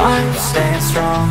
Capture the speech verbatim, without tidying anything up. I'm staying strong,